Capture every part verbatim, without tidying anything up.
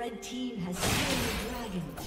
Red team has slain the dragon.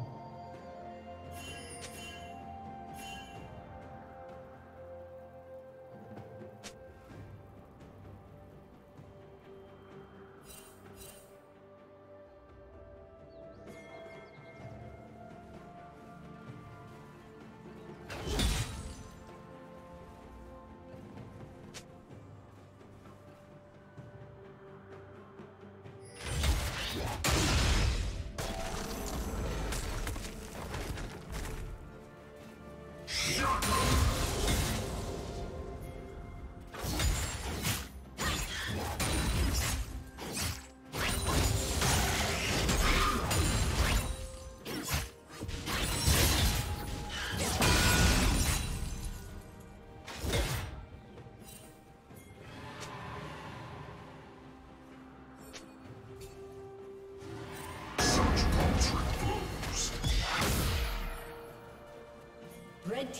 Red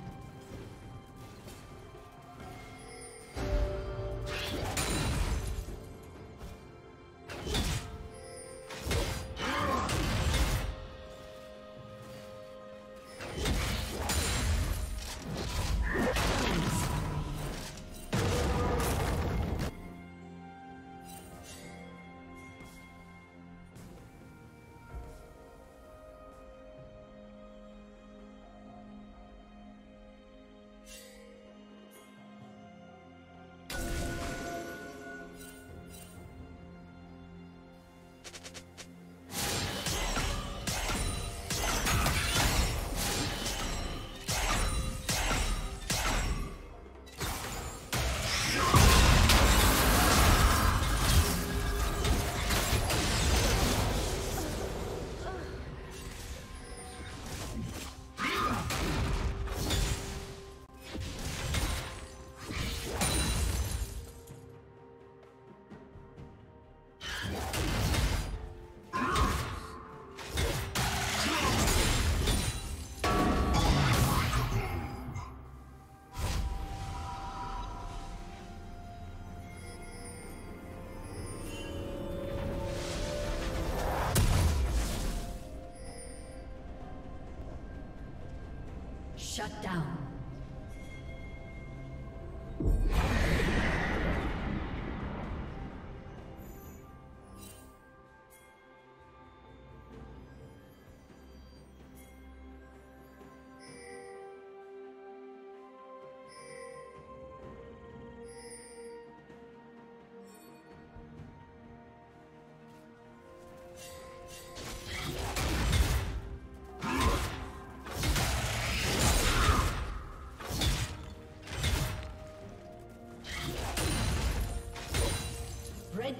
Shut down. Red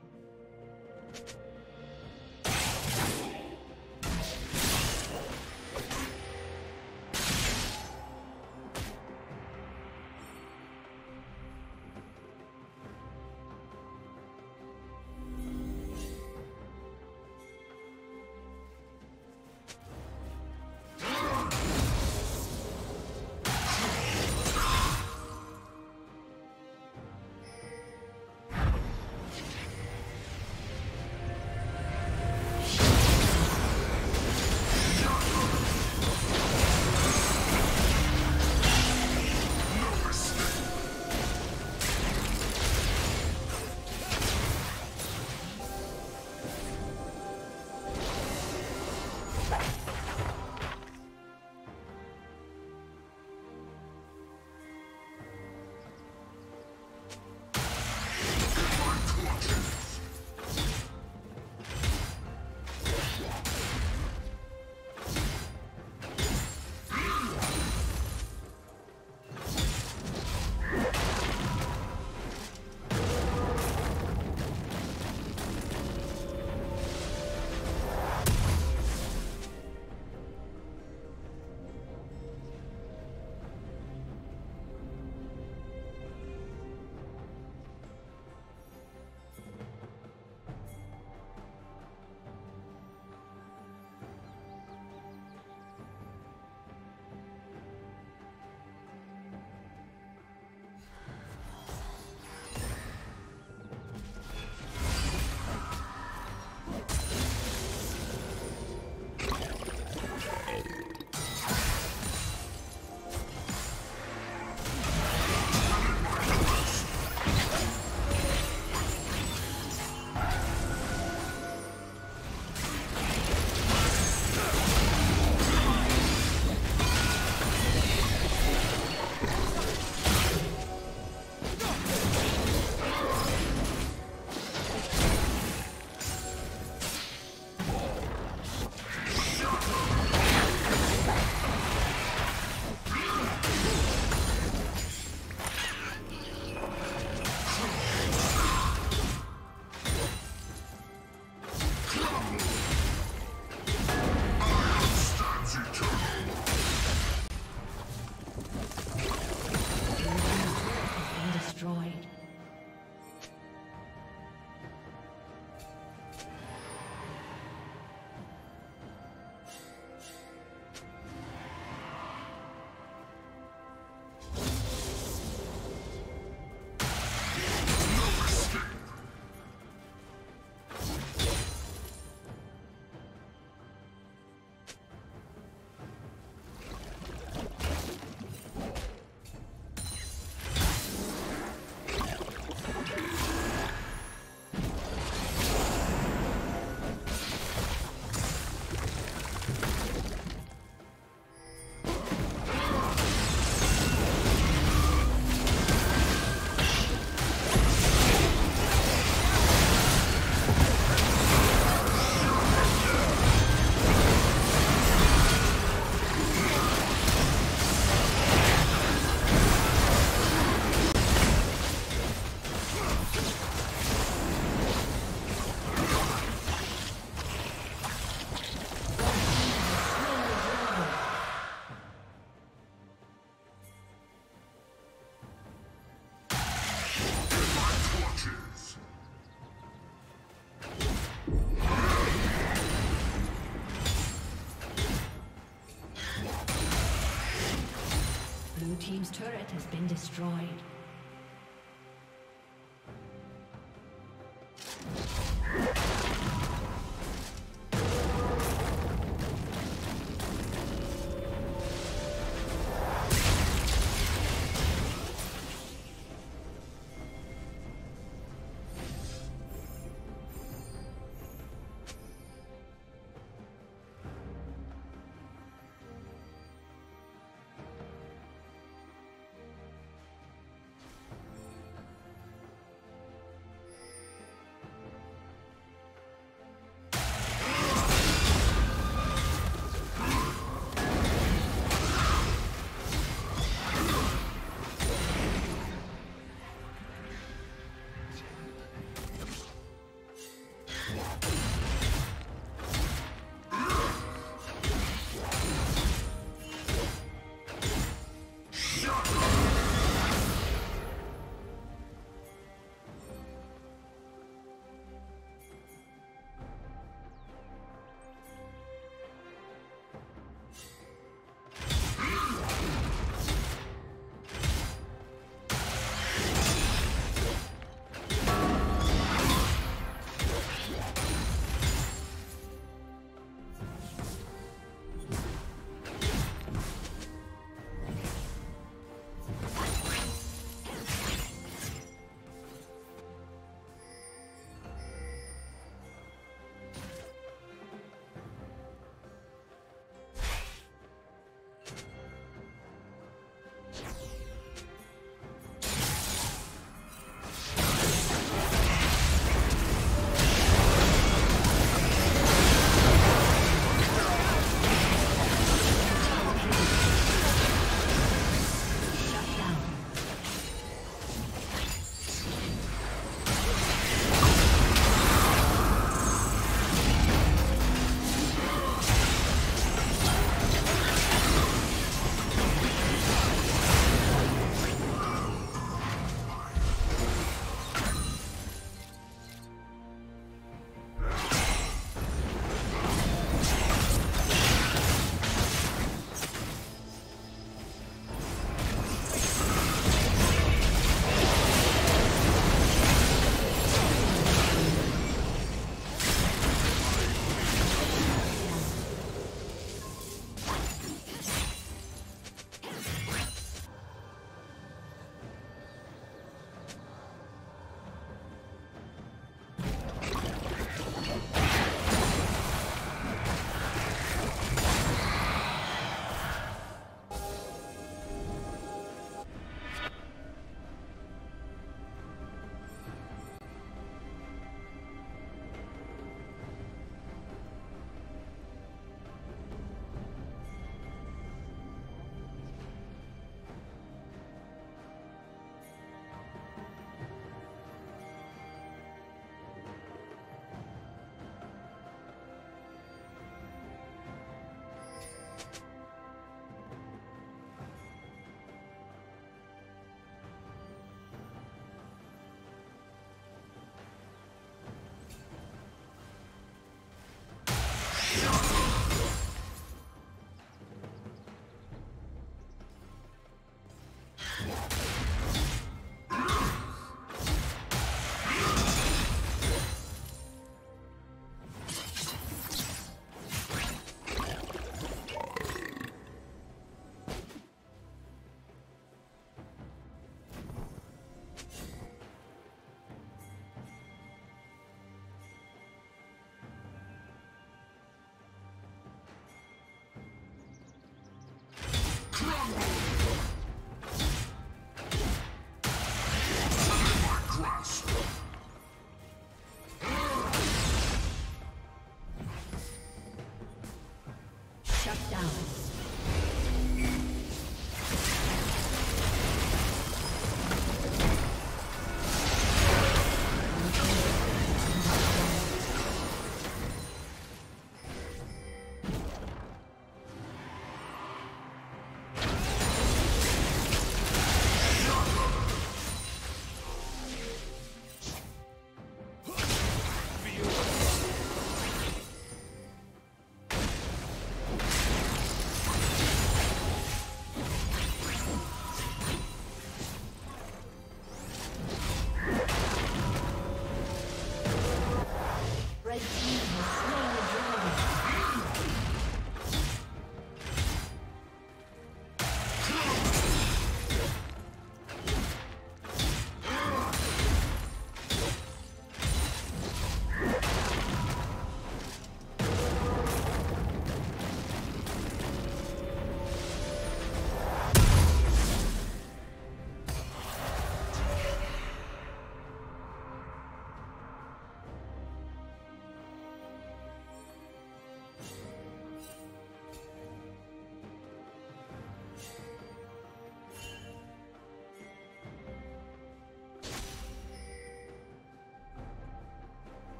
team's turret has been destroyed.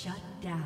Shut down.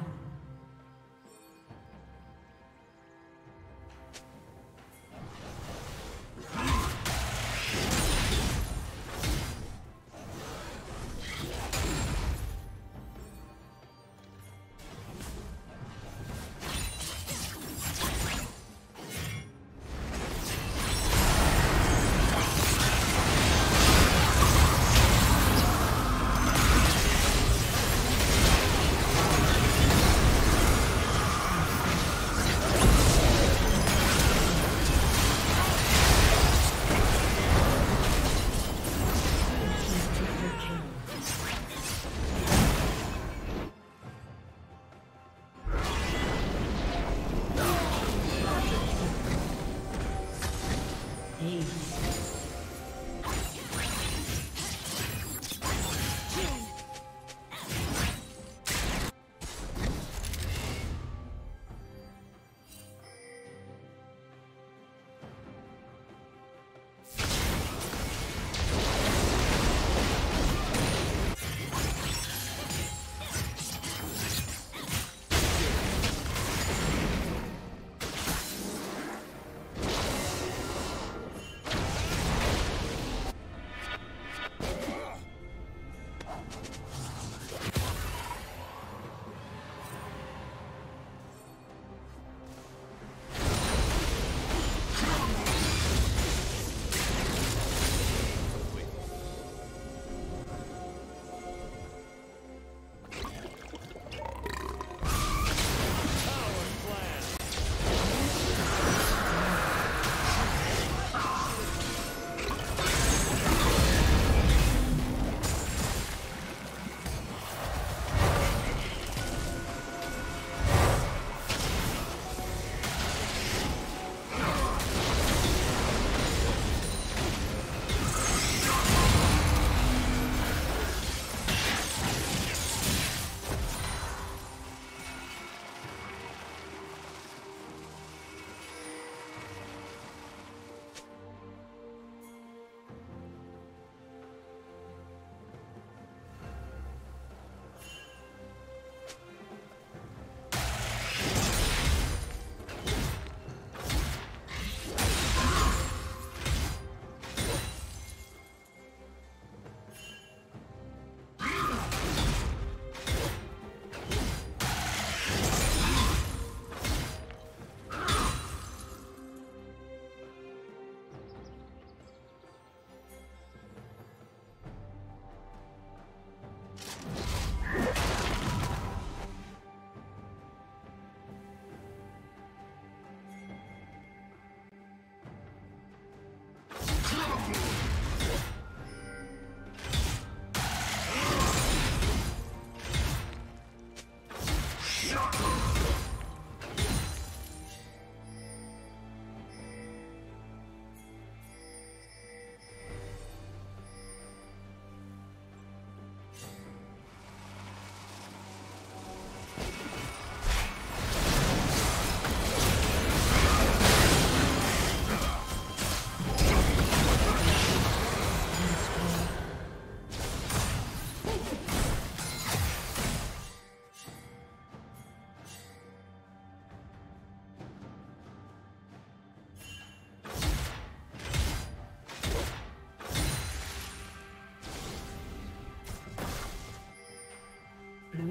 Blue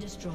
destroyed.